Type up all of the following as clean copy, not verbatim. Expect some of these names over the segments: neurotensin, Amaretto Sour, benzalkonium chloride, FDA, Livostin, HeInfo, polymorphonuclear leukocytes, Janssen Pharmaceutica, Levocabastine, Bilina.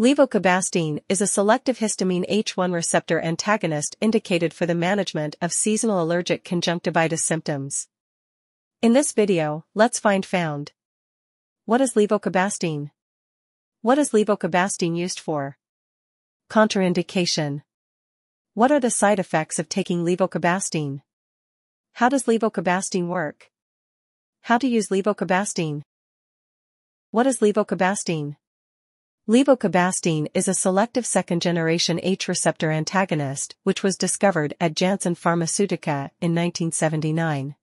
Levocabastine is a selective histamine H1 receptor antagonist indicated for the management of seasonal allergic conjunctivitis symptoms. In this video, let's find out. What is levocabastine? What is levocabastine used for? Contraindication. What are the side effects of taking levocabastine? How does levocabastine work? How to use levocabastine? What is levocabastine? Levocabastine is a selective second-generation H receptor antagonist which was discovered at Janssen Pharmaceutica in 1979.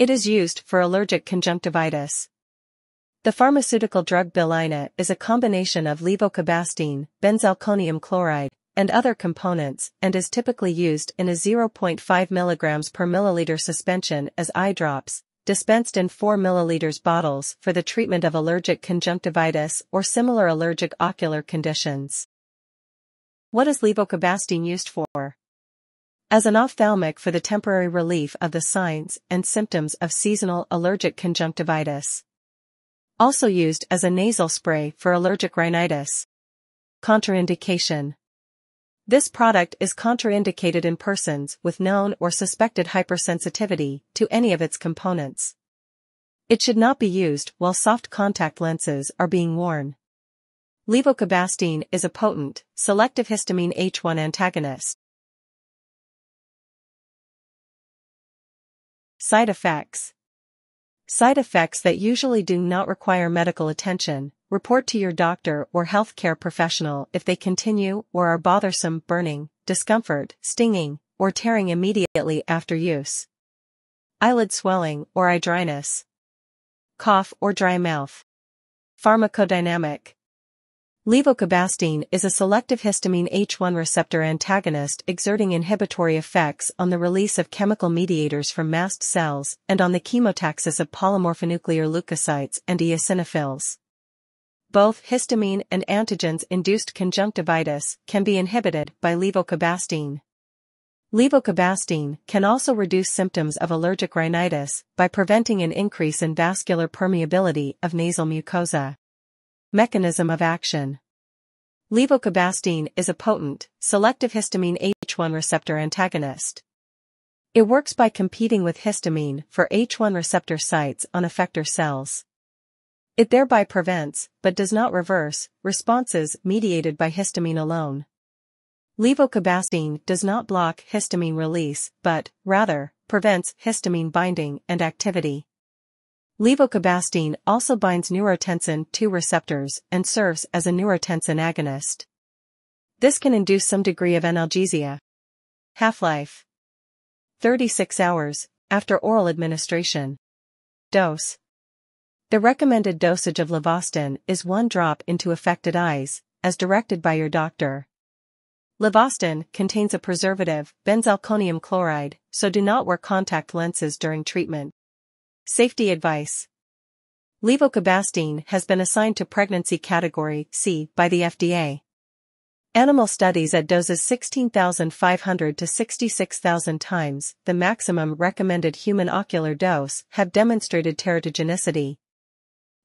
It is used for allergic conjunctivitis. The pharmaceutical drug Bilina is a combination of levocabastine, benzalkonium chloride, and other components and is typically used in a 0.5 mg per milliliter suspension as eye drops, dispensed in 4 ml bottles for the treatment of allergic conjunctivitis or similar allergic ocular conditions. What is levocabastine used for? As an ophthalmic for the temporary relief of the signs and symptoms of seasonal allergic conjunctivitis. Also used as a nasal spray for allergic rhinitis. Contraindication. This product is contraindicated in persons with known or suspected hypersensitivity to any of its components. It should not be used while soft contact lenses are being worn. Levocabastine is a potent, selective histamine H1 antagonist. Side effects. Side effects that usually do not require medical attention. Report to your doctor or healthcare professional if they continue or are bothersome, burning, discomfort, stinging, or tearing immediately after use. Eyelid swelling or eye dryness. Cough or dry mouth. Pharmacodynamic. Levocabastine is a selective histamine H1 receptor antagonist exerting inhibitory effects on the release of chemical mediators from mast cells and on the chemotaxis of polymorphonuclear leukocytes and eosinophils. Both histamine and antigens-induced conjunctivitis can be inhibited by levocabastine. Levocabastine can also reduce symptoms of allergic rhinitis by preventing an increase in vascular permeability of nasal mucosa. Mechanism of action. Levocabastine is a potent, selective histamine H1 receptor antagonist. It works by competing with histamine for H1 receptor sites on effector cells. It thereby prevents, but does not reverse, responses mediated by histamine alone. Levocabastine does not block histamine release, but, rather, prevents histamine binding and activity. Levocabastine also binds neurotensin 2 receptors and serves as a neurotensin agonist. This can induce some degree of analgesia. Half-life. 36 hours, after oral administration. Dose. The recommended dosage of Livostin is 1 drop into affected eyes, as directed by your doctor. Livostin contains a preservative, benzalkonium chloride, so do not wear contact lenses during treatment. Safety advice. Levocabastine has been assigned to pregnancy category C by the FDA. Animal studies at doses 16,500 to 66,000 times the maximum recommended human ocular dose have demonstrated teratogenicity.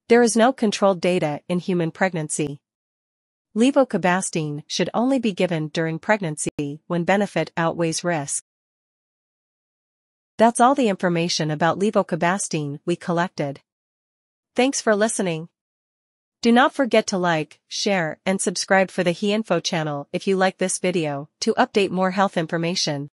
There is no controlled data in human pregnancy. Levocabastine should only be given during pregnancy when benefit outweighs risk. That's all the information about levocabastine we collected. Thanks for listening. Do not forget to like, share, and subscribe for the HeInfo channel if you like this video to update more health information.